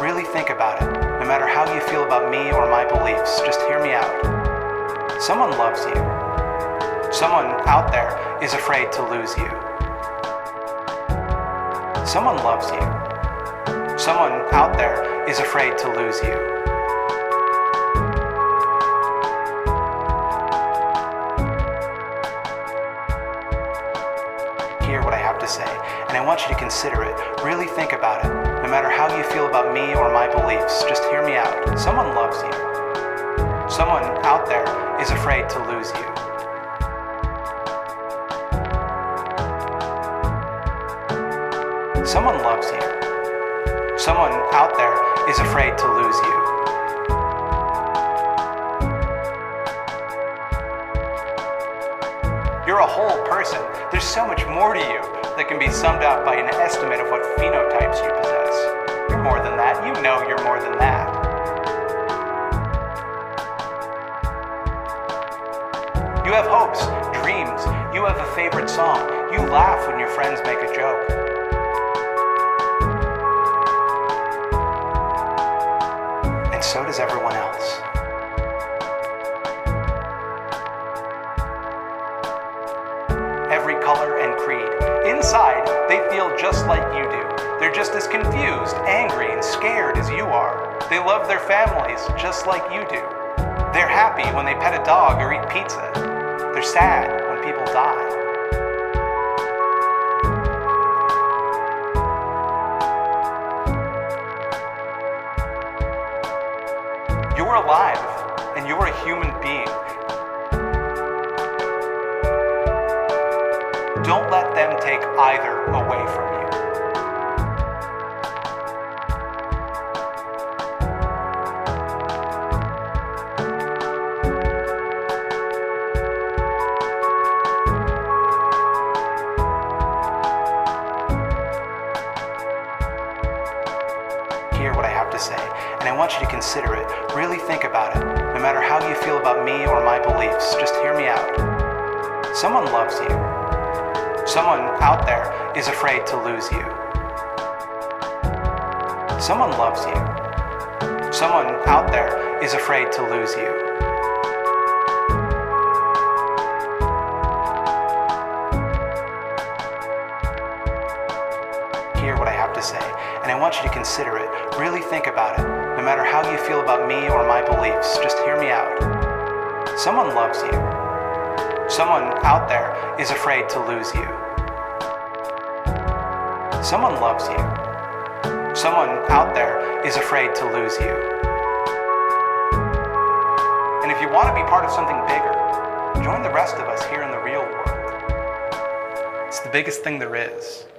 Really think about it, no matter how you feel about me or my beliefs. Just hear me out. Someone loves you. Someone out there is afraid to lose you. Someone loves you. Someone out there is afraid to lose you. What I have to say, and I want you to consider it. Really think about it, no matter how you feel about me or my beliefs. Just hear me out. Someone loves you. Someone out there is afraid to lose you. Someone loves you. Someone out there is afraid to lose you. You're a whole person. There's so much more to you that can be summed up by an estimate of what phenotypes you possess. You're more than that. You know you're more than that. You have hopes, dreams. You have a favorite song. You laugh when your friends make a joke. And so does everyone else. Every color and creed. Inside, they feel just like you do. They're just as confused, angry, and scared as you are. They love their families just like you do. They're happy when they pet a dog or eat pizza. They're sad when people die. You're alive, and you're a human being. Don't let them take either away from you. Hear what I have to say, and I want you to consider it. Really think about it, no matter how you feel about me or my beliefs. Just hear me out. Someone loves you. Someone out there is afraid to lose you. Someone loves you. Someone out there is afraid to lose you. Hear what I have to say, and I want you to consider it. Really think about it, no matter how you feel about me or my beliefs. Just hear me out. Someone loves you. Someone out there is afraid to lose you. Someone loves you. Someone out there is afraid to lose you. And if you want to be part of something bigger, join the rest of us here in the real world. It's the biggest thing there is.